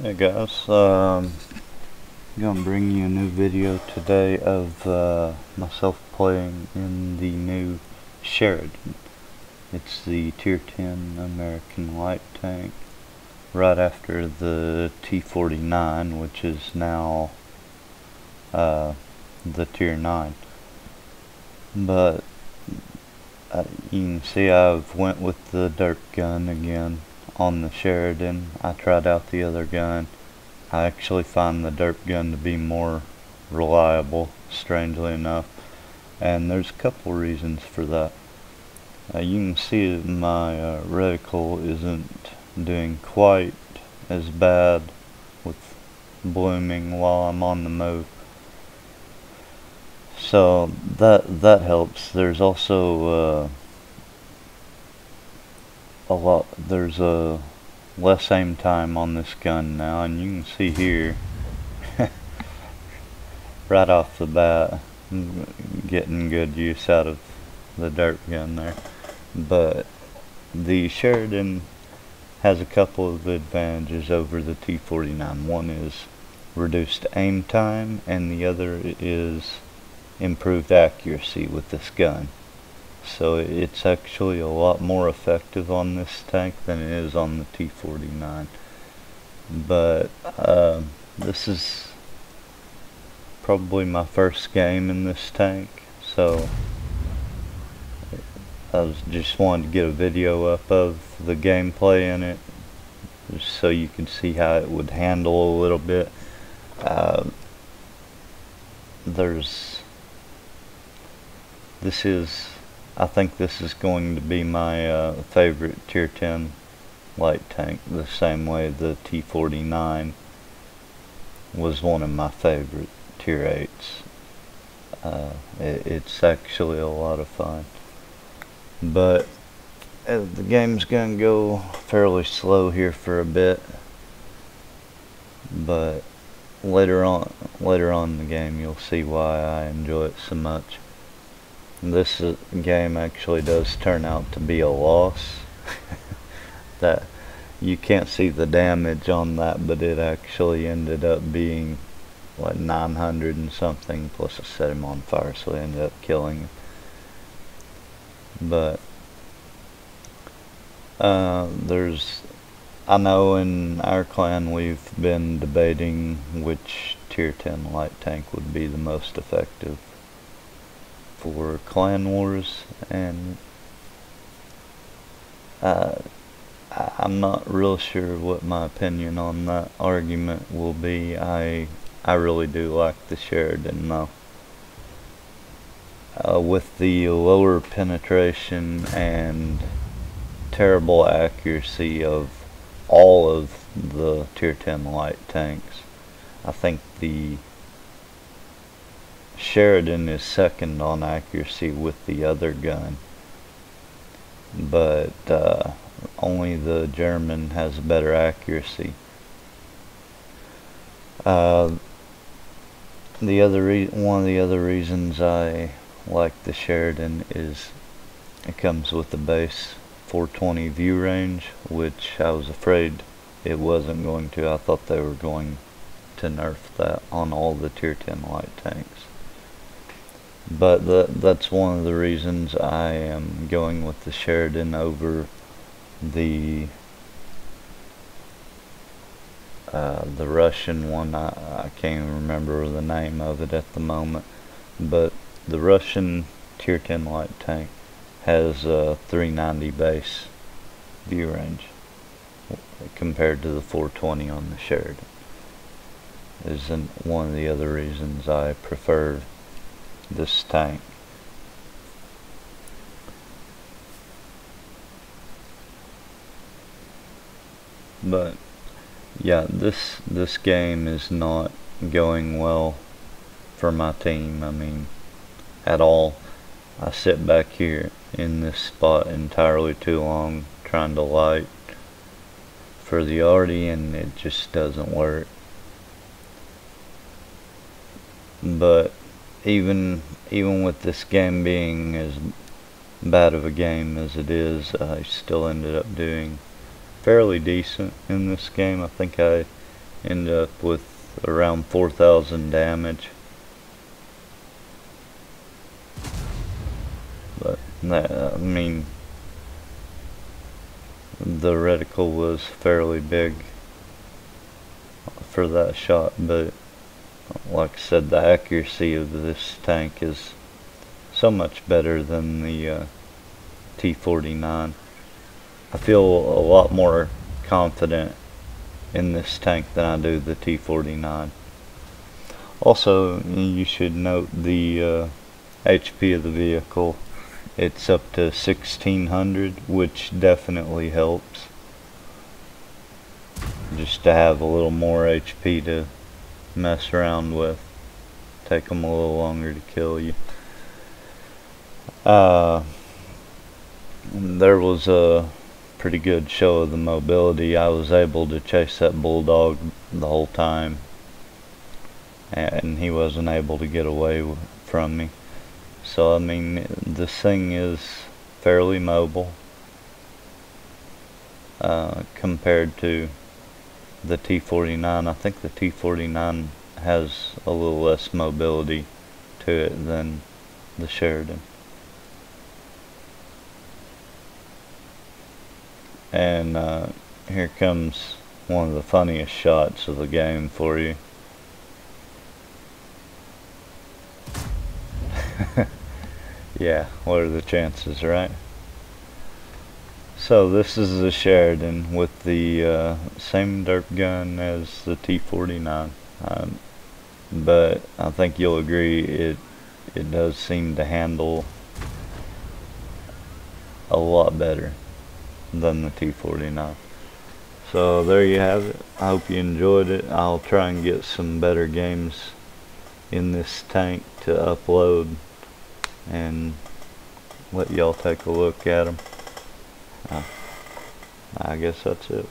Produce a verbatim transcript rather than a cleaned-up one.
Hey guys, um, I'm going to bring you a new video today of uh, myself playing in the new Sheridan. It's the tier ten American light tank, right after the T forty-nine, which is now uh, the tier nine. But uh, you can see I've went with the derp gun again on the Sheridan. I tried out the other gun. I actually find the derp gun to be more reliable, strangely enough, and there's a couple reasons for that. Uh, you can see that my uh, reticle isn't doing quite as bad with blooming while I'm on the move, so that that helps. There's also uh, a lot there's a less aim time on this gun now, and you can see here right off the bat I'm getting good use out of the derp gun there. But the Sheridan has a couple of advantages over the T forty-nine. One is reduced aim time, and the other is improved accuracy with this gun. So it's actually a lot more effective on this tank than it is on the T forty-nine. But uh, this is probably my first game in this tank, so I was just wanted to get a video up of the gameplay in it, just so you can see how it would handle a little bit. Uh, there's this is I think this is going to be my uh, favorite tier ten light tank, the same way the T forty-nine was one of my favorite tier eights. Uh, it, it's actually a lot of fun. But uh, the game's going to go fairly slow here for a bit. But later on, later on in the game you'll see why I enjoy it so much. This game actually does turn out to be a loss. That you can't see the damage on that, but it actually ended up being like nine hundred and something, plus I set him on fire, so I ended up killing him. But uh, there's I know in our clan we've been debating which tier ten light tank would be the most effective for clan wars, and uh, I'm not real sure what my opinion on that argument will be. I I really do like the Sheridan though. Uh, with the lower penetration and terrible accuracy of all of the tier ten light tanks, I think the Sheridan is second on accuracy with the other gun, but uh, only the German has better accuracy. Uh, the other re one of the other reasons I like the Sheridan is it comes with the base four twenty view range, which I was afraid it wasn't going to. I thought they were going to nerf that on all the tier ten light tanks. But the, that's one of the reasons I am going with the Sheridan over the uh, the Russian one. I, I can't even remember the name of it at the moment, but the Russian tier ten light tank has a three ninety base view range compared to the four twenty on the Sheridan. Is one of the other reasons I prefer this tank. But yeah, this this game is not going well for my team, I mean, at all. I sit back here in this spot entirely too long trying to light for the arty, and it just doesn't work. But Even even with this game being as bad of a game as it is, I still ended up doing fairly decent in this game. I think I end up with around four thousand damage. But that, I mean, the reticle was fairly big for that shot, but like I said, the accuracy of this tank is so much better than the uh, T forty-nine. I feel a lot more confident in this tank than I do the T forty-nine. Also, you should note the uh, H P of the vehicle. It's up to sixteen hundred, which definitely helps, just to have a little more H P to mess around with. Take them a little longer to kill you. Uh, there was a pretty good show of the mobility. I was able to chase that bulldog the whole time, and he wasn't able to get away from me. So I mean, this thing is fairly mobile uh, compared to the T forty-nine. I think the T forty-nine has a little less mobility to it than the Sheridan. And uh, here comes one of the funniest shots of the game for you. Yeah, what are the chances, right? So this is the Sheridan with the uh, same derp gun as the T forty-nine, um, but I think you'll agree it it does seem to handle a lot better than the T forty-nine. So there you have it. I hope you enjoyed it. I'll try and get some better games in this tank to upload and let y'all take a look at them. Uh, I guess that's it.